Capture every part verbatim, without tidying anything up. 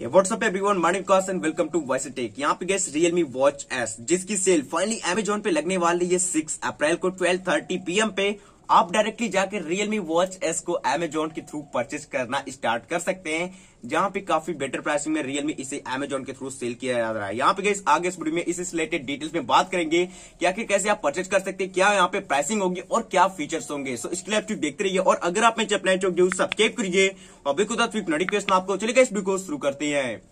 ये what's up everyone morning cost and welcome to voice take. यहाँ पे गैस रियलमी वॉच एस जिसकी sale finally Amazon पे लगने वाली है सिक्स अप्रैल को ट्वेल्व थर्टी पीएम पे। आप डायरेक्टली जाके रियलमी वॉच एस को अमेजॉन के थ्रू परचेज करना स्टार्ट कर सकते हैं, जहां पे काफी बेटर प्राइसिंग में रियलमी इसे अमेजॉन के थ्रू सेल किया जा रहा है। यहाँ पे गैस आगे इस वीडियो में इस रिलेटेड डिटेल्स में बात करेंगे कि आखिर कैसे आप परचेज कर सकते हैं, क्या यहाँ पे प्राइसिंग होगी और क्या फीचर्स होंगे। सो इसके लिए आप देखते रहिए और अगर आप मेरे चैनल को सब्सक्राइब करिए और बिल्कुल आपको चलिए इस वीडियो को शुरू करते हैं।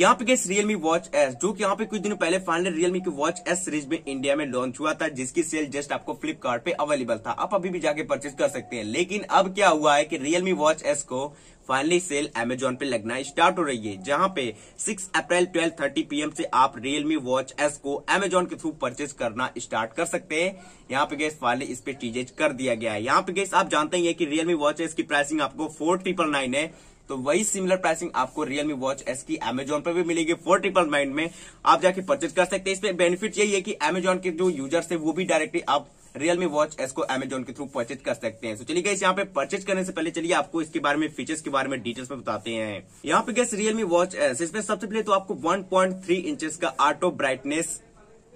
यहाँ पे गैस रियलमी वॉच एस जो कि यहाँ पे कुछ दिनों पहले फाइनली रियलमी की वॉच एस सीरीज में इंडिया में लॉन्च हुआ था, जिसकी सेल जस्ट आपको फ्लिपकार्ट पे अवेलेबल था। आप अभी भी जाके परचेज कर सकते हैं। लेकिन अब क्या हुआ है कि रियलमी वॉच एस को फाइनली सेल अमेजॉन पे लगना स्टार्ट हो रही है, जहां पे six April twelve thirty PM से आप रियलमी वॉच एस को अमेजॉन के थ्रू परचेज करना स्टार्ट कर सकते हैं। यहाँ पे गैस फाइनली इस पे चीजेज कर दिया गया है। यहाँ पे गैस आप जानते ही है कि रियलमी वॉच एस की प्राइसिंग आपको फोर ट्रिपल नाइन है, तो वही सिमिलर प्राइसिंग आपको रियलमी वॉच एस की अमेजॉन पर भी मिलेगी। फोर ट्रिपल नाइन में आप जाके परचेज कर सकते हैं। इसमें बेनिफिट यही है कि अमेजॉन के जो यूजर्स है वो भी डायरेक्टली आप रियलमी वॉच एस को अमेजॉन के थ्रू परचेज कर सकते हैं। तो चलिए गाइस यहाँ पे परचेज करने से पहले चलिए आपको इसके बारे में फीचर्स के बारे में डिटेल्स में बताते हैं। यहाँ पे गाइस रियलमी वॉच एस इसमें सबसे पहले तो आपको वन पॉइंट थ्री इंचेस का auto brightness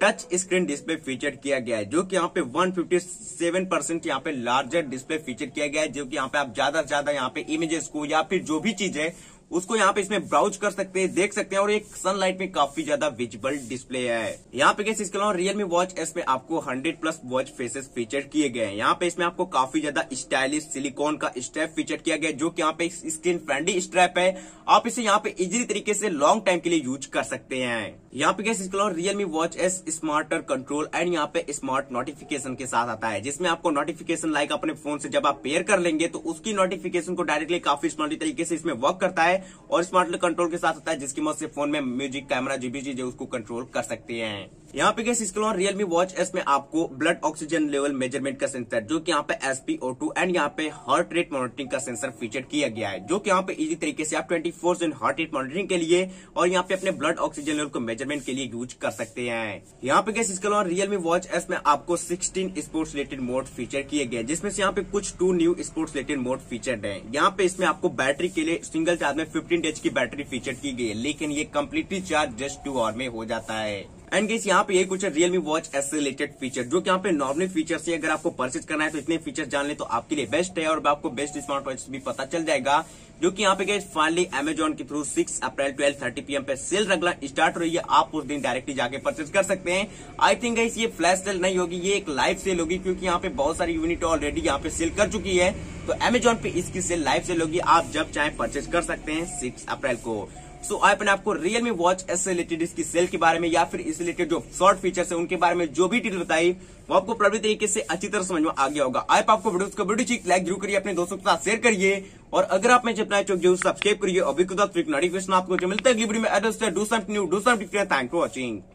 touch screen display feature किया गया है, जो कि यहाँ पे वन फिफ्टी सेवन परसेंट यहाँ पे लार्जर डिस्प्ले फीचर किया गया है, जो कि यहाँ पे आप ज्यादा से ज्यादा यहाँ पे इमेजेस को या फिर जो भी चीज है उसको यहाँ पे इसमें ब्राउज कर सकते हैं, देख सकते हैं और एक सनलाइट में काफी ज्यादा विजिबल डिस्प्ले है। यहाँ पे इसके अलावा रियलमी वॉच एस में आपको hundred plus watch faces feature किए गए हैं। यहाँ पे इसमें आपको काफी ज्यादा स्टाइलिश सिलिकॉन का स्ट्रैप फीचर किया गया है, जो कि यहाँ पे स्क्रीन फ्रेंडली स्ट्रैप है। आप इसे यहाँ पे इजीली तरीके से लॉन्ग टाइम के लिए यूज कर सकते हैं। यहाँ पे इसके अलावा Realme watch S smarter control and यहाँ पे स्मार्ट नोटिफिकेशन के साथ आता है, जिसमें आपको नोटिफिकेशन लाइक अपने फोन से जब आप पेयर कर लेंगे तो उसकी नोटिफिकेशन को डायरेक्टली काफी स्मार्टली तरीके से इसमें वर्क करता है और स्मार्टली कंट्रोल के साथ होता है, जिसकी मदद से फोन में म्यूजिक, कैमरा, जो भी चीज है उसको कंट्रोल कर सकते हैं। यहाँ पे इसके अलावा रियलमी वॉच एस में आपको ब्लड ऑक्सीजन लेवल मेजरमेंट का सेंसर, जो कि यहाँ पे S P O two and यहाँ पे हार्ट रेट मॉनिटरिंग का सेंसर फीचर किया गया है, जो कि यहाँ पे इजी तरीके से आप twenty four by seven heart rate monitoring के लिए और यहाँ पे अपने ब्लड ऑक्सीजन लेवल को मेजरमेंट के लिए यूज कर सकते हैं। यहाँ पे इसके अलावा रियलमी वॉच एस में आपको sixteen sports related mode feature किए गए, जिसमें से यहाँ पे कुछ two new sports related mode feature है। यहाँ पे इसमें आपको बैटरी के लिए सिंगल चार्ज में फिफ्टीन डेज की बैटरी फीचर की गई है, लेकिन ये completely charge just two hour में हो जाता है। एंड गाइस यहाँ पे ये कुछ रियलमी वॉच एस से रिलेटेड फीचर, जो कि यहाँ पे नॉर्मल फीचर्स है। अगर आपको परचेज करना है तो इतने फीचर्स जान ले तो आपके लिए बेस्ट है और आपको बेस्ट स्मार्ट वॉच भी पता चल जाएगा, जो कि यहाँ पे गाइस फाइनली अमेजॉन के through six April twelve thirty PM पे सेल रगला स्टार्ट हो रही है। आप उस दिन डायरेक्टली जाके परचेज कर सकते हैं। आई थिंक गाइस ये फ्लैश सेल नहीं होगी, ये एक लाइव सेल होगी, क्योंकि यहाँ पे बहुत सारी यूनिट ऑलरेडी यहाँ पे सेल कर चुकी है, तो अमेजॉन पे इसकी सेल लाइव सेल होगी। आप जब चाहे परचेज कर सकते हैं सिक्स अप्रैल को। सो so, आपने आपको रियलमी वॉच एस से रिलेटेड इसकी सेल के बारे में या फिर इस रिलेटेड जो शॉर्ट फीचर्स है उनके बारे में जो भी डिटेल बताई वो आपको प्रॉपर तरीके से अच्छी तरह समझ में आ गया होगा। आप आपको वीडियो को वीडियो ठीक लाइक जरूर करिए, अपने दोस्तों के साथ शेयर करिए और अगर आप मैं अपना जरूर सब्सक्राइब करिए और भी कुछ नोटिफिकेशन आपको मिलता है। Thank you watching.